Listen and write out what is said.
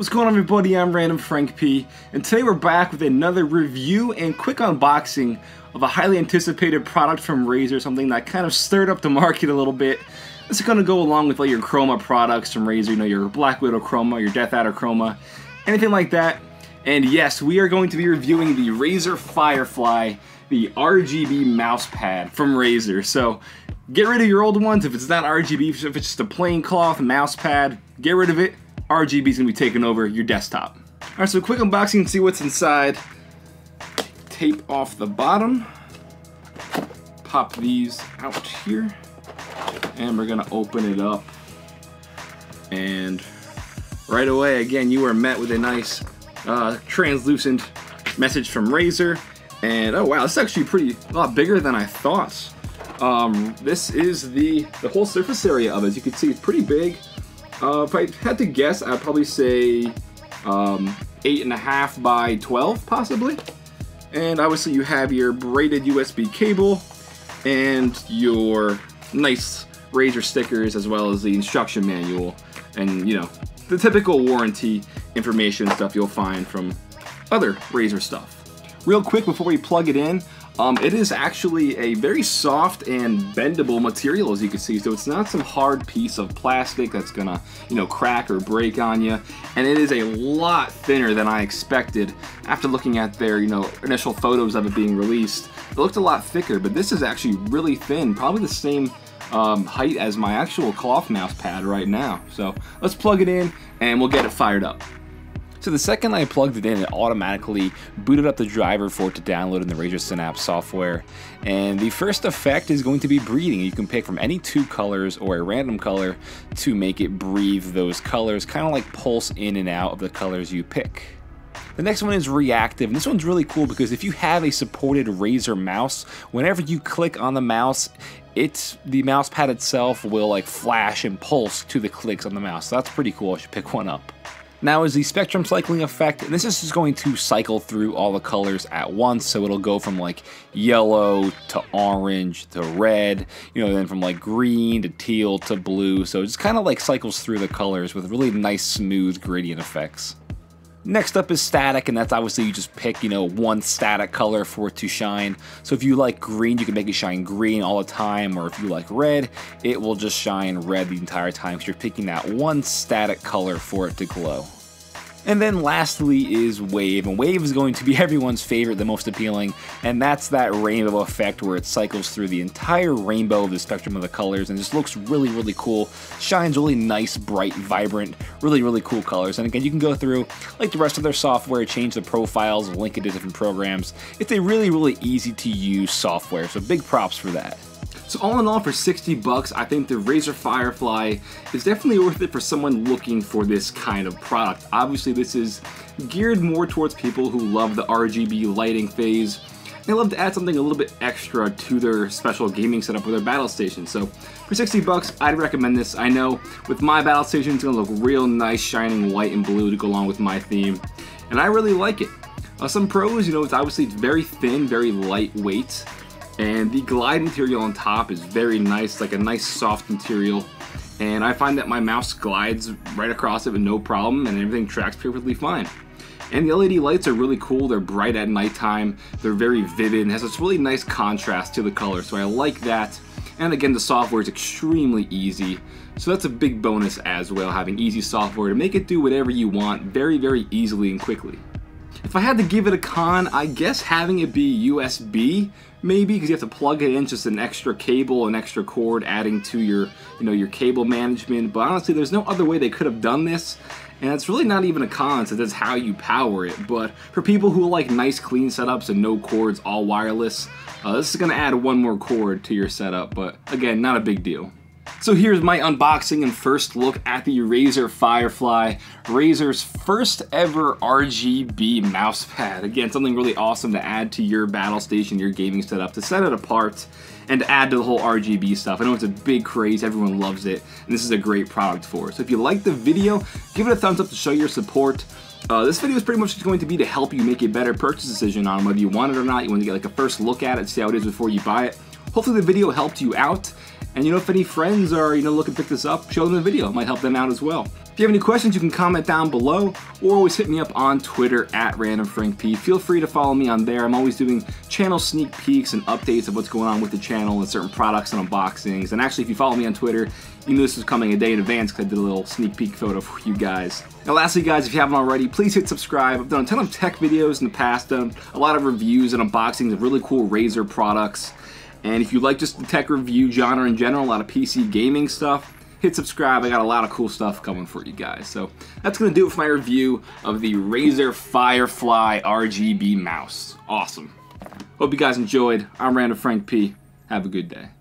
What's going on, everybody? I'm RandomFrankP, and today we're back with another review and quick unboxing of a highly anticipated product from Razer, something that kind of stirred up the market a little bit. This is going to go along with all your Chroma products from Razer, you know, your Black Widow Chroma, your Death Adder Chroma, anything like that. And yes, we are going to be reviewing the Razer Firefly, the RGB mouse pad from Razer. So get rid of your old ones. If it's not RGB, if it's just a plain cloth mouse pad, get rid of it. RGB is going to be taking over your desktop. Alright, so quick unboxing and see what's inside. Tape off the bottom. Pop these out here. And we're going to open it up. And right away, again, you are met with a nice translucent message from Razer. And oh wow, it's actually a lot bigger than I thought. This is the whole surface area of it. As you can see, it's pretty big. If I had to guess, I'd probably say 8.5 by 12, possibly. And obviously you have your braided USB cable and your nice Razer stickers, as well as the instruction manual and, you know, the typical warranty information stuff you'll find from other Razer stuff. Real quick before we plug it in, it is actually a very soft and bendable material, as you can see, so it's not some hard piece of plastic that's gonna, you know, crack or break on you. And it is a lot thinner than I expected. After looking at their, you know, initial photos of it being released, it looked a lot thicker, but this is actually really thin, probably the same height as my actual cloth mouse pad right now. So let's plug it in and we'll get it fired up. So the second I plugged it in, it automatically booted up the driver for it to download in the Razer Synapse software. And the first effect is going to be breathing. You can pick from any two colors or a random color to make it breathe those colors, kind of like pulse in and out of the colors you pick. The next one is reactive, and this one's really cool because if you have a supported Razer mouse, whenever you click on the mouse, the mouse pad itself will like flash and pulse to the clicks on the mouse. So that's pretty cool. I should pick one up. Now is the spectrum cycling effect, and this is just going to cycle through all the colors at once, so it'll go from like yellow to orange to red, you know, then from like green to teal to blue, so it just kind of like cycles through the colors with really nice smooth gradient effects. Next up is static, and that's obviously you just pick, you know, one static color for it to shine. So if you like green, you can make it shine green all the time, or if you like red, it will just shine red the entire time because you're picking that one static color for it to glow. And then lastly is wave, and wave is going to be everyone's favorite, the most appealing, and that's that rainbow effect where it cycles through the entire rainbow of the spectrum of the colors and just looks really, really cool. Shines really nice, bright, vibrant, really, really cool colors. And again, you can go through, like the rest of their software, change the profiles, link it to different programs. It's a really, really easy to use software, so big props for that. So all in all, for 60 bucks, I think the Razer Firefly is definitely worth it for someone looking for this kind of product. Obviously, this is geared more towards people who love the RGB lighting phase. They love to add something a little bit extra to their special gaming setup with their battle station. So for 60 bucks, I'd recommend this. I know with my battle station, it's gonna look real nice, shining white and blue to go along with my theme. And I really like it. Some pros, you know, it's obviously very thin, very lightweight. And the glide material on top is very nice, like a nice soft material. And I find that my mouse glides right across it with no problem, and everything tracks perfectly fine. And the LED lights are really cool. They're bright at nighttime. They're very vivid and has this really nice contrast to the color. So I like that. And again, the software is extremely easy. So that's a big bonus as well, having easy software to make it do whatever you want very, very easily and quickly. If I had to give it a con, I guess having it be USB, maybe, because you have to plug it in, just an extra cable, an extra cord, adding to your, you know, your cable management. But honestly, there's no other way they could have done this, and it's really not even a con, so that's how you power it. But for people who like nice, clean setups and no cords, all wireless, this is going to add one more cord to your setup. But again, not a big deal. So here's my unboxing and first look at the Razer Firefly, Razer's first ever RGB mouse pad. Again, something really awesome to add to your battle station, your gaming setup, to set it apart and add to the whole RGB stuff. I know it's a big craze, everyone loves it, and this is a great product for it. So if you like the video, give it a thumbs up to show your support. This video is pretty much going to be to help you make a better purchase decision on whether you want it or not. You want to get like a first look at it, see how it is before you buy it. Hopefully the video helped you out. And you know, if any friends are, you know, looking to pick this up, show them the video. It might help them out as well. If you have any questions, you can comment down below or always hit me up on Twitter at RandomFrankP. Feel free to follow me on there. I'm always doing channel sneak peeks and updates of what's going on with the channel and certain products and unboxings. And actually, if you follow me on Twitter, you know this is coming a day in advance because I did a little sneak peek photo for you guys. And lastly, guys, if you haven't already, please hit subscribe. I've done a ton of tech videos in the past, done a lot of reviews and unboxings of really cool Razer products. And if you like just the tech review genre in general, a lot of PC gaming stuff, hit subscribe. I got a lot of cool stuff coming for you guys. So that's going to do it for my review of the Razer Firefly RGB mouse. Awesome. Hope you guys enjoyed. I'm RandomFrankP. Have a good day.